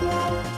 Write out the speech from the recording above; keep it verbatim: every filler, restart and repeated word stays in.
Bye.